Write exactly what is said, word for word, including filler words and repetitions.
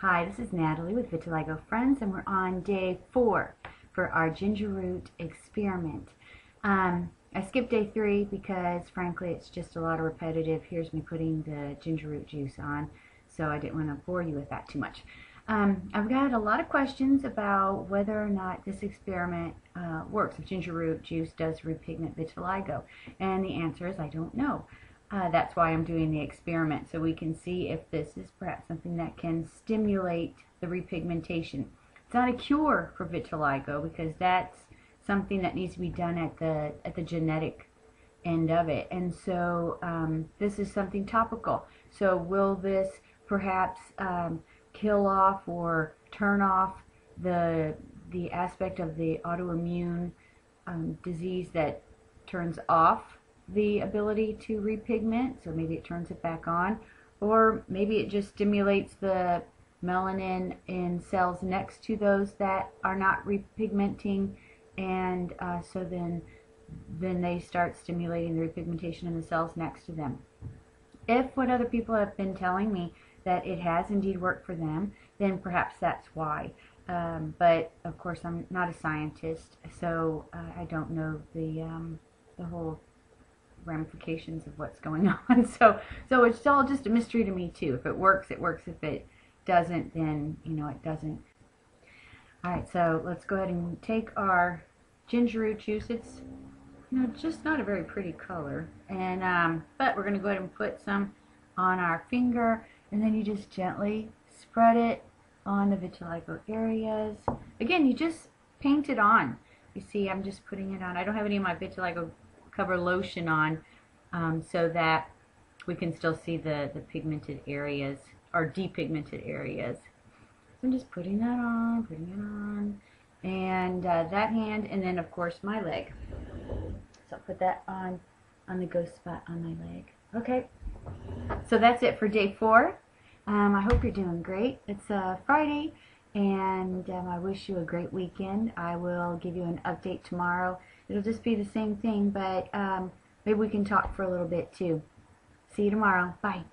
Hi, this is Natalie with Vitiligo Friends, and we're on day four for our Ginger Root Experiment. Um, I skipped day three because, frankly, it's just a lot of repetitive. Here's me putting the ginger root juice on, so I didn't want to bore you with that too much. Um, I've got a lot of questions about whether or not this experiment uh, works, if ginger root juice does repigment vitiligo, and the answer is I don't know. Uh, that's why I'm doing the experiment, so we can see if this is perhaps something that can stimulate the repigmentation. It's not a cure for vitiligo, because that's something that needs to be done at the at the genetic end of it. And so um, this is something topical. So will this perhaps um, kill off or turn off the the aspect of the autoimmune um, disease that turns off the ability to repigment? So maybe it turns it back on, or maybe it just stimulates the melanin in cells next to those that are not repigmenting, and uh, so then then they start stimulating the repigmentation in the cells next to them. If what other people have been telling me that it has indeed worked for them, then perhaps that's why. Um, but of course, I'm not a scientist, so uh, I don't know the um, the whole ramifications of what's going on, so so it's all just a mystery to me too. If it works, it works. If it doesn't, then you know it doesn't. Alright, so let's go ahead and take our ginger root juice. It's you know just not a very pretty color, and um, but we're gonna go ahead and put some on our finger, and then you just gently spread it on the vitiligo areas. Again, you just paint it on. You see, I'm just putting it on. I don't have any of my vitiligo cover lotion on, um, so that we can still see the, the pigmented areas, or depigmented areas. So I'm just putting that on, putting it on, and uh, that hand, and then of course my leg. So I'll put that on, on the ghost spot on my leg. Okay, so that's it for day four. Um, I hope you're doing great. It's uh, Friday, and um, I wish you a great weekend. I will give you an update tomorrow. It'll just be the same thing, but um, maybe we can talk for a little bit too. See you tomorrow. Bye.